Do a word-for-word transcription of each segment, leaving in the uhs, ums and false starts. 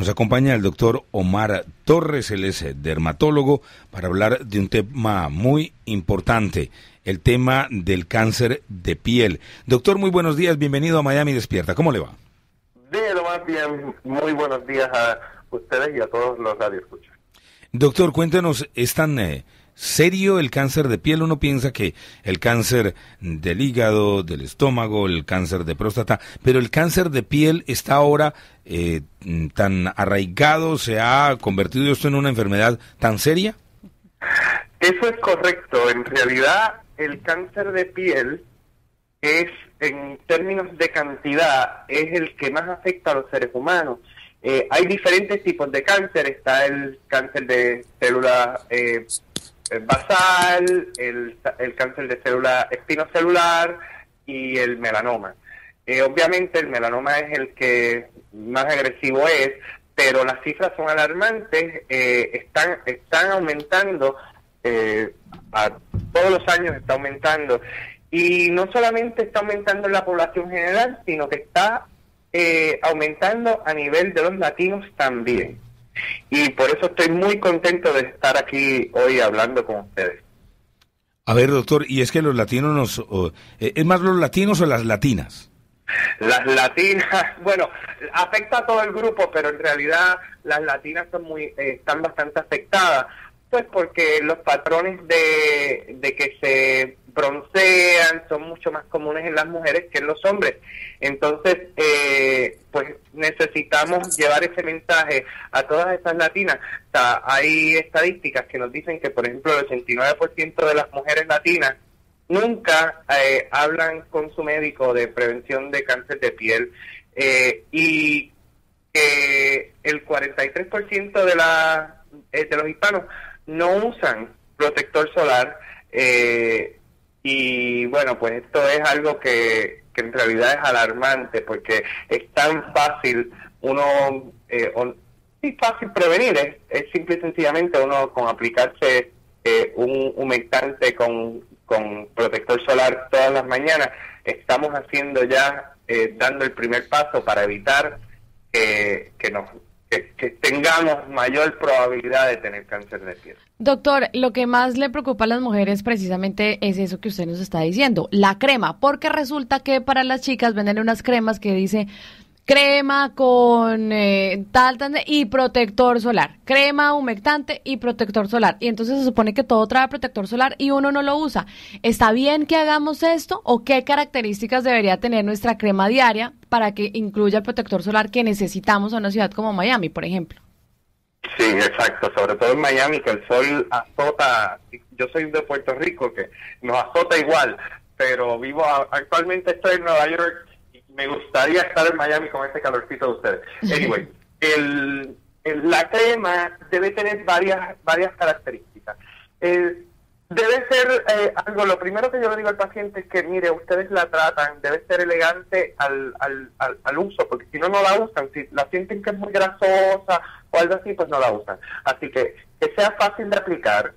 Nos acompaña el doctor Omar Torres, él es dermatólogo, para hablar de un tema muy importante, el tema del cáncer de piel. Doctor, muy buenos días, bienvenido a Miami Despierta, ¿cómo le va? Bien, lo más bien, muy buenos días a ustedes y a todos los radioescuchas. Doctor, cuéntanos, ¿es tan eh, serio el cáncer de piel? Uno piensa que el cáncer del hígado, del estómago, el cáncer de próstata, pero el cáncer de piel está ahora eh, tan arraigado, ¿se ha convertido esto en una enfermedad tan seria? Eso es correcto. En realidad, el cáncer de piel es, en términos de cantidad, es el que más afecta a los seres humanos. Eh, hay diferentes tipos de cáncer, está el cáncer de célula eh, basal, el, el cáncer de célula espinocelular y el melanoma. Eh, obviamente el melanoma es el que más agresivo es, pero las cifras son alarmantes, eh, están, están aumentando, eh, a, todos los años está aumentando, y no solamente está aumentando en la población general, sino que está Eh, aumentando a nivel de los latinos también. Y por eso estoy muy contento de estar aquí hoy hablando con ustedes. A ver, doctor, y es que los latinos nos... Oh, eh, ¿es más los latinos o las latinas? Las latinas, bueno, afecta a todo el grupo, pero en realidad las latinas son muy, eh, están bastante afectadas, pues porque los patrones de, de que se broncean son mucho más comunes en las mujeres que en los hombres. Entonces, eh, pues necesitamos llevar ese mensaje a todas estas latinas. O sea, hay estadísticas que nos dicen que, por ejemplo, el ochenta y nueve por ciento de las mujeres latinas nunca eh, hablan con su médico de prevención de cáncer de piel, eh, y eh, el cuarenta y tres por ciento de, la, eh, de los hispanos no usan protector solar. Eh, y bueno, pues esto es algo que, que en realidad es alarmante, porque es tan fácil uno, eh, on, es fácil prevenir, es, es simple y sencillamente uno con aplicarse eh, un humectante con, con protector solar todas las mañanas, estamos haciendo ya, eh, dando el primer paso para evitar eh, que nos... Que, que tengamos mayor probabilidad de tener cáncer de piel. Doctor, lo que más le preocupa a las mujeres precisamente es eso que usted nos está diciendo, la crema, porque resulta que para las chicas venden unas cremas que dice crema con eh, tal, tal y protector solar, crema humectante y protector solar, y entonces se supone que todo trae protector solar y uno no lo usa. ¿Está bien que hagamos esto o qué características debería tener nuestra crema diaria para que incluya el protector solar que necesitamos en una ciudad como Miami, por ejemplo? Sí, exacto, sobre todo en Miami, que el sol azota. Yo soy de Puerto Rico, que nos azota igual, pero vivo a, actualmente estoy en Nueva York, y me gustaría estar en Miami con este calorcito de ustedes. Anyway, el, el, la crema debe tener varias varias características. Eh, Debe ser eh, algo, lo primero que yo le digo al paciente es que, mire, ustedes la tratan, debe ser elegante al, al, al, al uso, porque si no, no la usan. Si la sienten que es muy grasosa o algo así, pues no la usan. Así que, que sea fácil de aplicar.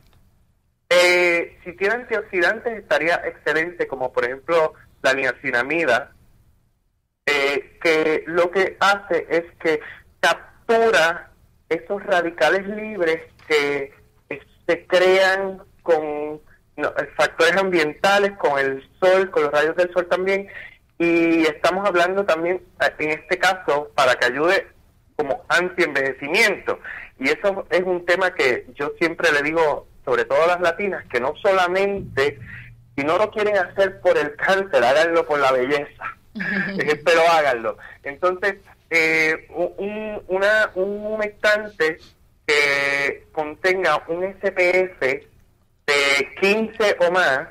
Eh, si tiene antioxidantes, estaría excelente, como por ejemplo la niacinamida, eh, que lo que hace es que captura esos radicales libres que eh, se crean con no, factores ambientales, con el sol, con los rayos del sol también, y estamos hablando también, en este caso, para que ayude como antienvejecimiento. Y eso es un tema que yo siempre le digo, sobre todo a las latinas, que no solamente, si no lo quieren hacer por el cáncer, háganlo por la belleza, pero háganlo. Entonces, eh, un, una, un humectante que contenga un ese pe efe de quince o más,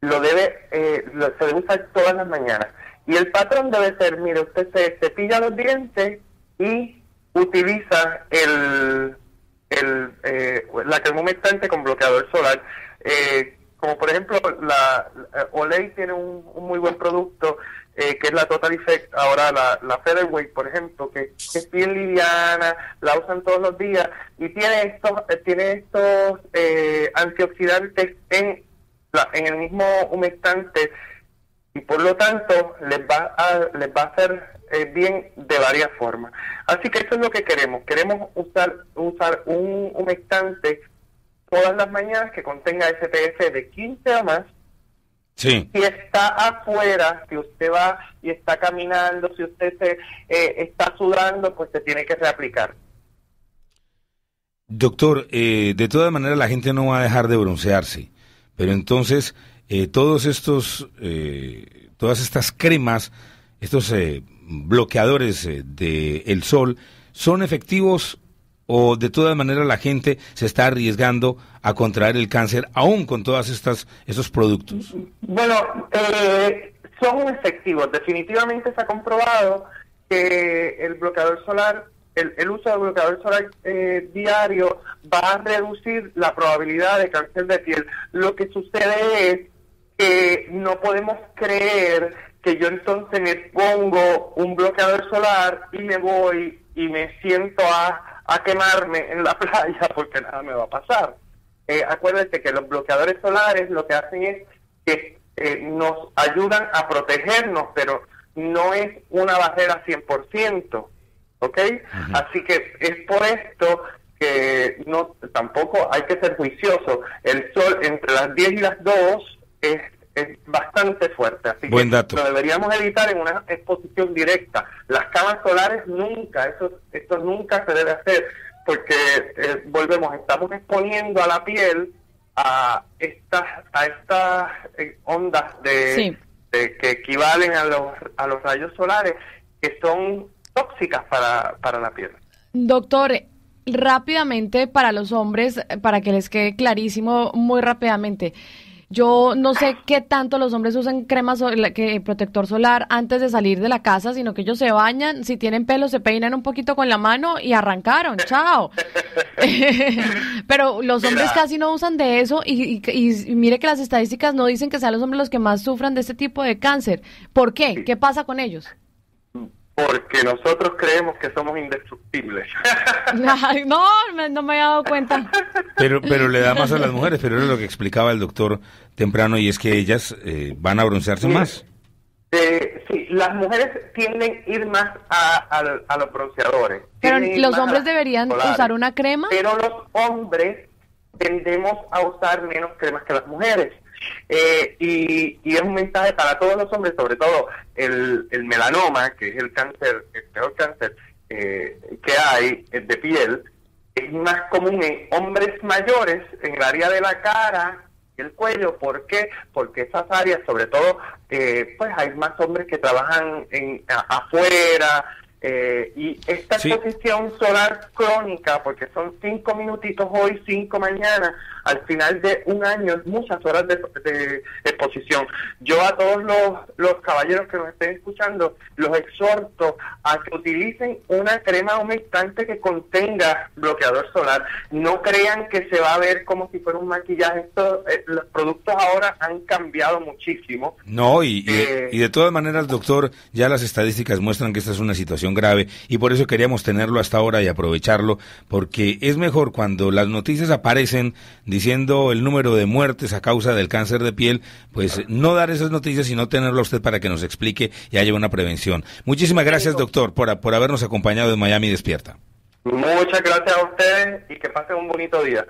lo debe, eh, lo, se debe usar todas las mañanas. Y el patrón debe ser, mire, usted se cepilla los dientes y utiliza el, el eh, la crema humectante con bloqueador solar. Eh, como por ejemplo, la, la Olay tiene un, un muy buen producto, eh, que es la Total Effect, ahora la, la Featherweight, por ejemplo, que, que es bien liviana, la usan todos los días, y tiene estos tiene estos eh, antioxidantes en, la, en el mismo humectante, y por lo tanto les va a, les va a hacer eh, bien de varias formas. Así que eso es lo que queremos. Queremos usar usar un, un estante todas las mañanas que contenga S P F de quince a más. Sí. Si está afuera, si usted va y está caminando, si usted se, eh, está sudando, pues se tiene que reaplicar. Doctor, eh, de todas maneras la gente no va a dejar de broncearse, pero entonces eh, todos estos, eh, todas estas cremas, estos eh, bloqueadores eh, de el sol, ¿son efectivos o de todas maneras la gente se está arriesgando a contraer el cáncer aún con todas estas esos productos? Bueno, eh, son efectivos. Definitivamente se ha comprobado que el bloqueador solar, el, el uso del bloqueador solar eh, diario va a reducir la probabilidad de cáncer de piel. Lo que sucede es que no podemos creer que yo entonces me pongo un bloqueador solar y me voy y me siento a a quemarme en la playa porque nada me va a pasar. Eh, acuérdate que los bloqueadores solares lo que hacen es que eh, nos ayudan a protegernos, pero no es una barrera cien por ciento, ¿ok? Uh-huh. Así que es por esto que no tampoco hay que ser juicioso. El sol entre las diez y las dos es, es bastante fuerte, así Buen que dato. Lo deberíamos evitar en una exposición directa. Las camas solares nunca, eso, esto nunca se debe hacer, porque eh, volvemos, estamos exponiendo a la piel a estas a estas eh, ondas de, sí. de que equivalen a los a los rayos solares que son tóxicas para para la piel. Doctor, rápidamente para los hombres, para que les quede clarísimo muy rápidamente. Yo no sé qué tanto los hombres usan crema solar, que, protector solar antes de salir de la casa, sino que ellos se bañan, si tienen pelo se peinan un poquito con la mano y arrancaron, chao. Pero los hombres casi no usan de eso y, y, y mire que las estadísticas no dicen que sean los hombres los que más sufran de este tipo de cáncer. ¿Por qué? ¿Qué pasa con ellos? Porque nosotros creemos que somos indestructibles. Ay, no, no me había dado cuenta. Pero pero le da más a las mujeres, pero era lo que explicaba el doctor temprano, y es que ellas eh, van a broncearse sí. más. Eh, sí, las mujeres tienden a ir más a, a, a los bronceadores. Pero los hombres deberían solares, usar una crema. Pero los hombres tendemos a usar menos cremas que las mujeres. Eh, y, y es un mensaje para todos los hombres, sobre todo el, el melanoma, que es el cáncer, el peor cáncer eh, que hay de piel, es más común en hombres mayores, en el área de la cara y el cuello. ¿Por qué? Porque esas áreas, sobre todo, eh, pues hay más hombres que trabajan en a, afuera, eh, y esta exposición sí. solar crónica, porque son cinco minutitos hoy, cinco mañana, al final de un año es muchas horas de, de exposición. Yo a todos los, los caballeros que nos estén escuchando los exhorto a que utilicen una crema humectante que contenga bloqueador solar. No crean que se va a ver como si fuera un maquillaje. Esto, eh, los productos ahora han cambiado muchísimo. No, y, y, eh, y de todas maneras, doctor, ya las estadísticas muestran que esta es una situación grave, y por eso queríamos tenerlo hasta ahora y aprovecharlo, porque es mejor cuando las noticias aparecen diciendo el número de muertes a causa del cáncer de piel, pues no dar esas noticias, sino tenerlo a usted para que nos explique y haya una prevención. Muchísimas gracias, doctor, por, por habernos acompañado en Miami Despierta. Muchas gracias a ustedes y que pasen un bonito día.